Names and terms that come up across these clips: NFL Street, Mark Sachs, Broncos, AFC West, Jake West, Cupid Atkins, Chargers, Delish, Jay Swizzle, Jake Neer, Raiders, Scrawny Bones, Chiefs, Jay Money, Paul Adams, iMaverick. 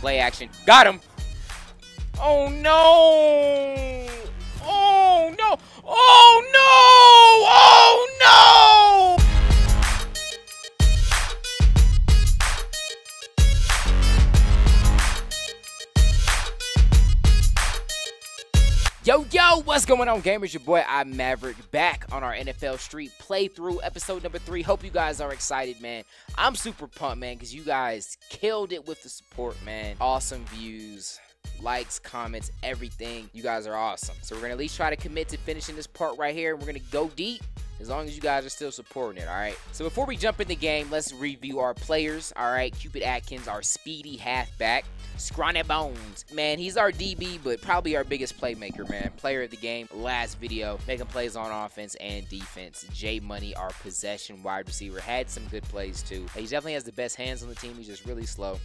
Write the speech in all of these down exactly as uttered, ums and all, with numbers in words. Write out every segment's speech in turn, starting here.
Play action. Got him. Oh, no. Oh, no. Oh, no. Oh, no. Yo, yo, what's going on, gamers? Your boy, iMaverick, back on our N F L Street playthrough, episode number three. Hope you guys are excited, man. I'm super pumped, man, because you guys killed it with the support, man. Awesome views, likes, comments, everything. You guys are awesome. So we're going to at least try to commit to finishing this part right here, and we're going to go deep as long as you guys are still supporting it, all right? So before we jump in the game, let's review our players, all right? Cupid Atkins, our speedy halfback. Scrawny Bones, man, he's our D B, but probably our biggest playmaker, man. Player of the game, last video, making plays on offense and defense. Jay Money, our possession wide receiver, had some good plays too. He definitely has the best hands on the team. He's just really slow.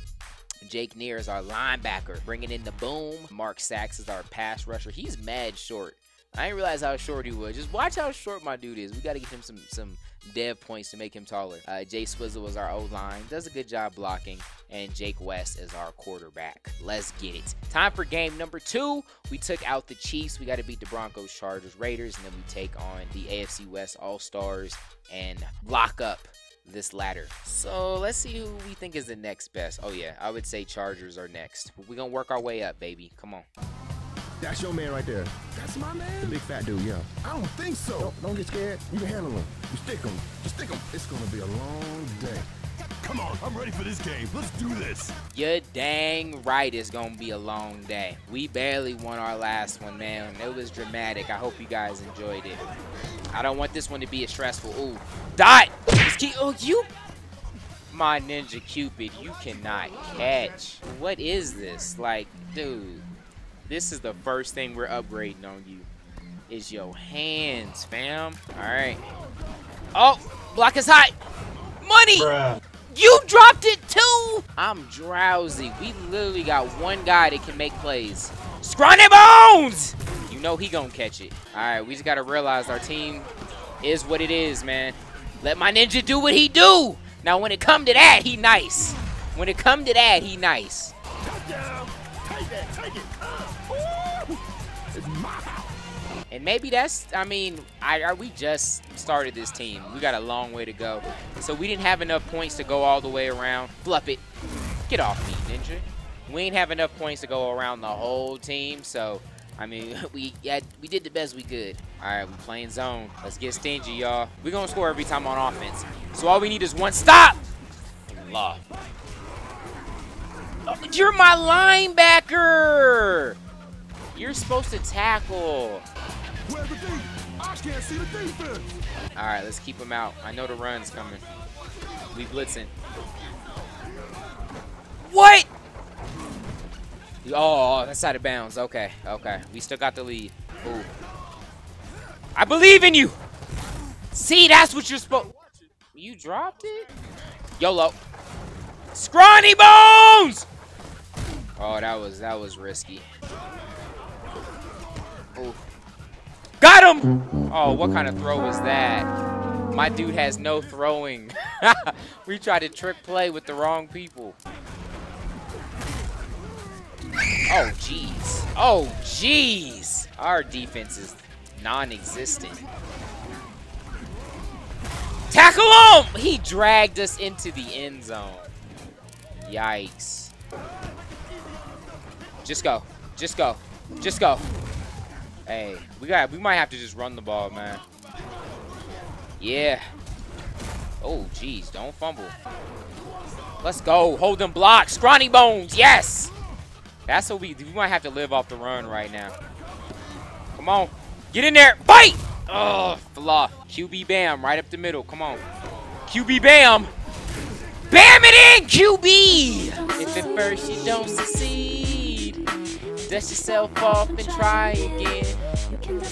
Jake Neer is our linebacker, bringing in the boom. Mark Sachs is our pass rusher. He's mad short. I didn't realize how short he was. Just watch how short my dude is. We got to get him some some dev points to make him taller. Uh, Jay Swizzle was our O-line. Does a good job blocking. And Jake West is our quarterback. Let's get it. Time for game number two. We took out the Chiefs. We got to beat the Broncos, Chargers, Raiders. And then we take on the A F C West All-Stars and lock up this ladder. So let's see who we think is the next best. Oh, yeah. I would say Chargers are next. We're going to work our way up, baby. Come on. That's your man right there. That's my man? The big fat dude, yeah. I don't think so. Don't, don't get scared. You can handle him. You stick him. Just stick him. It's going to be a long day. Come on. I'm ready for this game. Let's do this. You're dang right it's going to be a long day. We barely won our last one, man. It was dramatic. I hope you guys enjoyed it. I don't want this one to be as stressful. Ooh. Dot. Oh, you. My ninja Cupid, you cannot catch. What is this? Like, dude. This is the first thing we're upgrading on you, is your hands, fam. All right. Oh, block is hot. Money, bruh. You dropped it too. I'm drowsy. We literally got one guy that can make plays. Scrawny Bones. You know he gonna catch it. All right, we just gotta realize our team is what it is, man. Let my ninja do what he do. Now, when it come to that, he nice. When it come to that, he nice. Touchdown. Take it, take it. And maybe that's, I mean, I, I, we just started this team. We got a long way to go. So we didn't have enough points to go all the way around. Fluff it. Get off me, ninja. We ain't have enough points to go around the whole team. So, I mean, we yeah, we did the best we could. All right, we're playing zone. Let's get stingy, y'all. We're going to score every time on offense. So all we need is one stop. Love. Oh, you're my linebacker. You're supposed to tackle. Where's the defense? I can't see the defense. All right, let's keep him out. I know the run's coming. We blitzing. What? Oh, that's out of bounds. Okay, okay. We still got the lead. Ooh. I believe in you. See, that's what you're supposed. You dropped it? YOLO. Scrawny Bones! Oh, that was that was risky. Ooh. Got him! Oh, what kind of throw was that? My dude has no throwing. We tried to trick play with the wrong people. Oh, jeez. Oh, jeez. Our defense is non-existent. Tackle him! He dragged us into the end zone. Yikes. Just go. Just go. Just go. Hey, we got. We might have to just run the ball, man. Yeah. Oh, jeez, don't fumble. Let's go. Hold them blocks, Scrawny Bones. Yes. That's what we. We might have to live off the run right now. Come on, get in there, fight. Oh, fluff. Q B Bam, right up the middle. Come on, Q B Bam. Bam it in, Q B. If at first you don't succeed, dust yourself off and try again.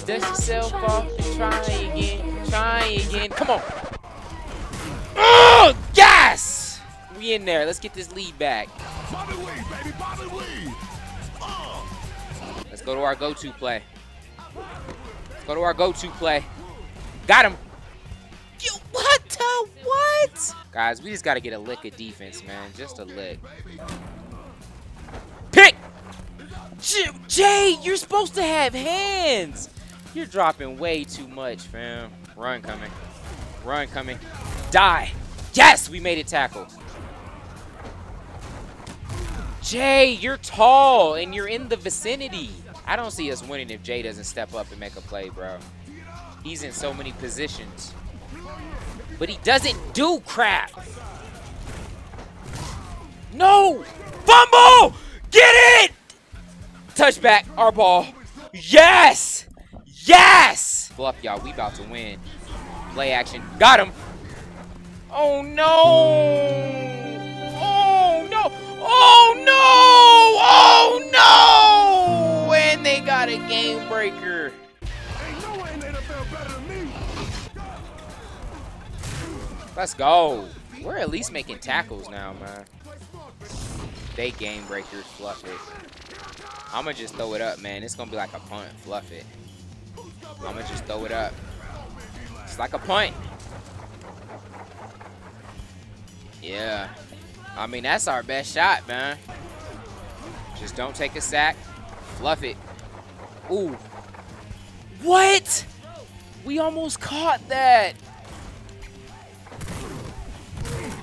Dust yourself off and try again. Try again. Come on. Oh, yes! We in there. Let's get this lead back. Bobby Wee, baby, Bobby Wee. Oh. Let's go to our go-to play. Let's go to our go-to play. Got him. You, what the what? Guys, we just got to get a lick of defense, man. Just a lick. J Jay, you're supposed to have hands. You're dropping way too much, fam. Run coming. Run coming. Die. Yes, we made it tackle. Jay, you're tall and you're in the vicinity. I don't see us winning if Jay doesn't step up and make a play, bro. He's in so many positions. But he doesn't do crap. No! Fumble! Get it! Touchback, our ball. Yes! Yes! Bluff, y'all. We about to win. Play action. Got him. Oh, no! Oh, no! Oh, no! Oh, no! And they got a game breaker. Let's go. We're at least making tackles now, man. They game breakers, fluff it. I'ma just throw it up, man. It's gonna be like a punt, fluff it. I'ma just throw it up. It's like a punt. Yeah. I mean, that's our best shot, man. Just don't take a sack. Fluff it. Ooh. What? We almost caught that.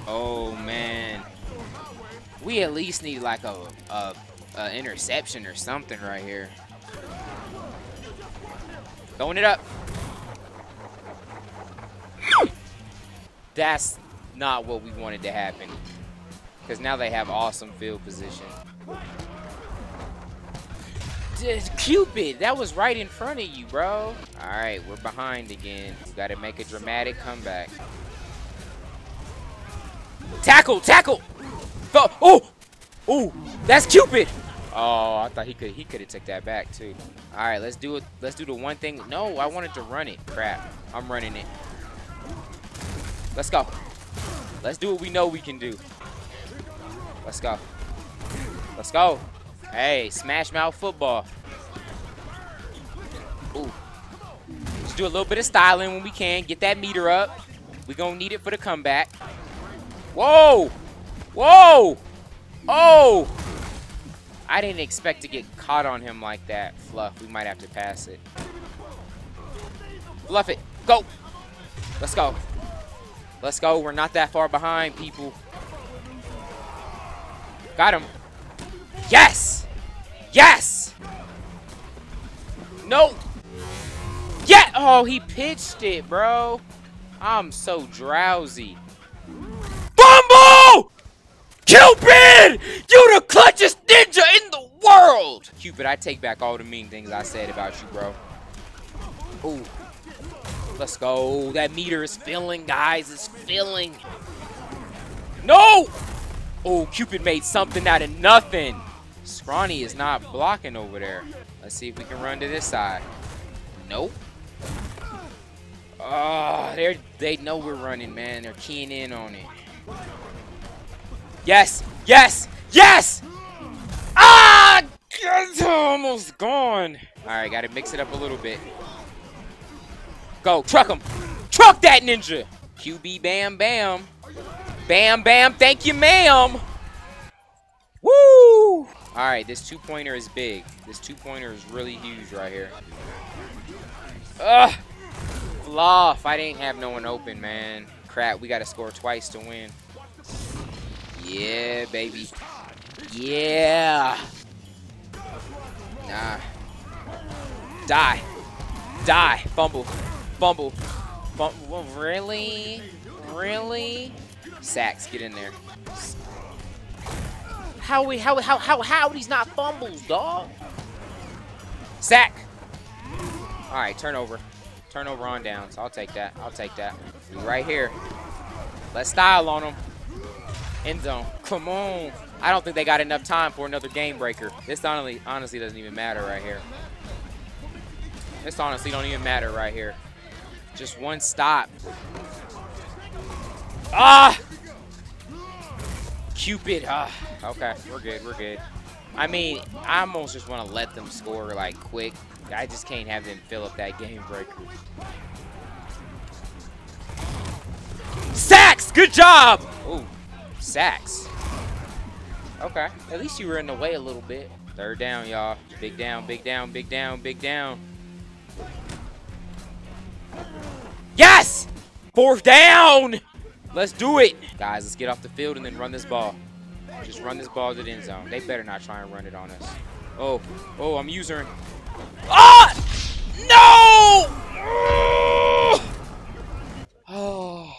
Oh, man. We at least need like a, a, a interception or something right here. Throwing it up. That's not what we wanted to happen. Because now they have awesome field position. Cupid, that was right in front of you, bro. All right, we're behind again. We got to make a dramatic comeback. Tackle, tackle. Oh, oh, that's Cupid. Oh, I thought he could he could have took that back too. All right, let's do it. Let's do the one thing. No, I wanted to run it. Crap, I'm running it. Let's go. Let's do what we know we can do. Let's go. Let's go. Hey, smash mouth football. Ooh. Just do a little bit of styling when we can. Get that meter up. We're going to need it for the comeback. Whoa. Whoa. Oh. I didn't expect to get caught on him like that. Fluff. We might have to pass it. Fluff it. Go. Let's go. Let's go. We're not that far behind, people. Got him. Yes! Yes! No! Yeah! Oh, he pitched it, bro. I'm so drowsy. Fumble! Cupid! You the clutchest ninja in the world! Cupid, I take back all the mean things I said about you, bro. Ooh. Let's go. That meter is filling, guys. It's filling. No! Oh, Cupid made something out of nothing. Scrawny is not blocking over there. Let's see if we can run to this side. Nope. Oh, they they know we're running, man. They're keying in on it. Yes, yes, yes! Ah, it's almost gone. All right, got to mix it up a little bit. Go, truck him. Truck that ninja. Q B bam bam. Bam, bam, thank you, ma'am. Woo! All right, this two-pointer is big. This two-pointer is really huge right here. Ugh! Fluff, I didn't have no one open, man. Crap, we gotta score twice to win. Yeah, baby. Yeah! Nah. Die. Die. Fumble. Fumble. Fumble. Really? Really? Sacks, get in there. How we how how how how these not fumbles, dog? Sack. All right, turnover, turnover on downs. I'll take that. I'll take that. Right here. Let's style on them. End zone. Come on. I don't think they got enough time for another game breaker. This honestly honestly doesn't even matter right here. This honestly don't even matter right here. Just one stop. Ah. Cupid, ah, okay, we're good, we're good. I mean, I almost just want to let them score, like, quick. I just can't have them fill up that game breaker. Sacks, good job! Ooh, Sacks. Okay. At least you were in the way a little bit. Third down, y'all. Big down, big down, big down, big down. Yes! Fourth down! Let's do it. Guys, let's get off the field and then run this ball. Just run this ball to the end zone. They better not try and run it on us. Oh, oh, I'm using. Ah! No! Oh.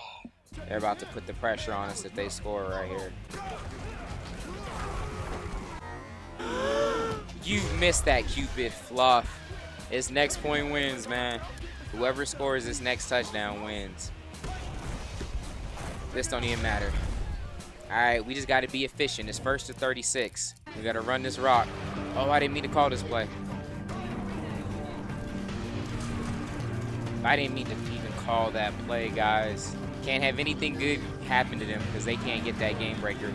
They're about to put the pressure on us if they score right here. You missed that Cupid fluff. It's next point wins, man. Whoever scores this next touchdown wins. This don't even matter. All right, we just got to be efficient. It's first to thirty-six. We got to run this rock. Oh, I didn't mean to call this play. I didn't mean to even call that play, guys. Can't have anything good happen to them because they can't get that game breaker.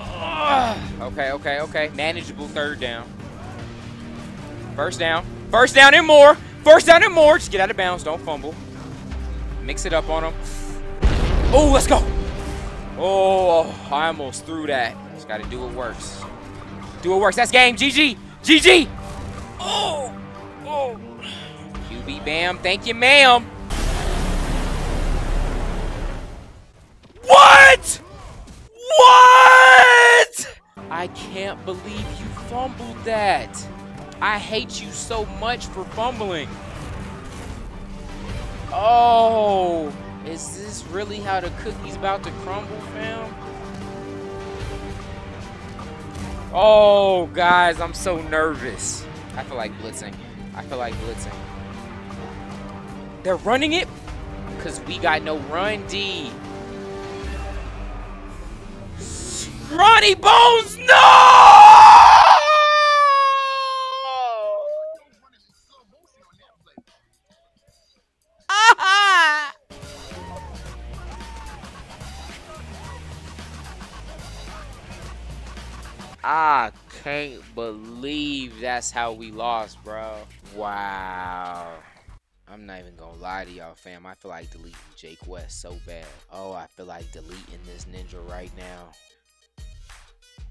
Ugh. Okay, okay, okay. Manageable third down. First down. First down and more. First down and more. Just get out of bounds. Don't fumble. Mix it up on them. Oh, let's go. Oh, I almost threw that. Just got to do what works. Do what works. That's game. G G. G G. Oh. Oh. Q B Bam. Thank you, ma'am. What? What? I can't believe you fumbled that. I hate you so much for fumbling. Oh. Is this really how the cookie's about to crumble, fam? Oh, guys, I'm so nervous. I feel like blitzing. I feel like blitzing. They're running it because we got no run D. Scrawny Bones, no! I can't believe that's how we lost, bro. Wow. I'm not even gonna lie to y'all, fam. I feel like deleting Jake West so bad. Oh, I feel like deleting this ninja right now.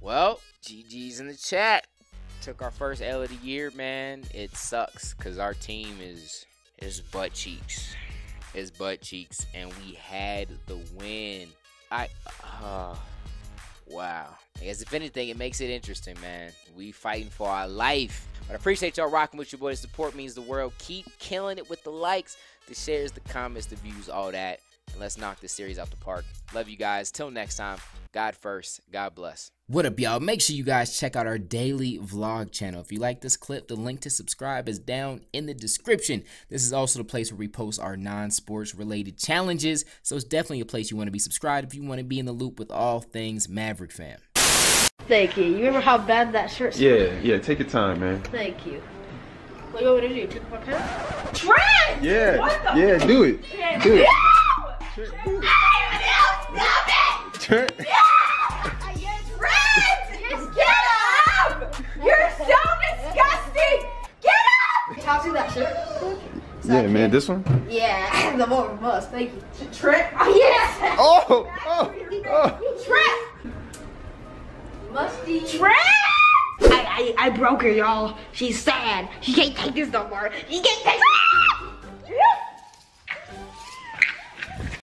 Well, G G's in the chat. Took our first L of the year, man. It sucks because our team is is butt cheeks. It's butt cheeks, and we had the win. I. Uh, Wow. I guess if anything, it makes it interesting, man. We fighting for our life. But I appreciate y'all rocking with your boys. Support means the world. Keep killing it with the likes, the shares, the comments, the views, all that. And let's knock this series out the park. Love you guys. Till next time, God first. God bless. What up, y'all? Make sure you guys check out our daily vlog channel. If you like this clip, the link to subscribe is down in the description. This is also the place where we post our non-sports related challenges, so it's definitely a place you want to be subscribed if you want to be in the loop with all things Maverick fam. Thank you. You remember how bad that shirt smelled? Yeah, yeah. Take your time, man. Thank you. What do you want me to do? Take my pen? Trent! Yeah. What the? Yeah, do it. Trent. Do it. No! Trent. Trent. I don't even know. Stop it! Trent. Yeah. Yeah, okay. Man, this one? Yeah, the more must. Thank you. Trent? Oh, yes! Oh! Oh! Oh. Trent! Musty Trent! I, I, I broke her, y'all. She's sad. She can't take this no more. She can't take this!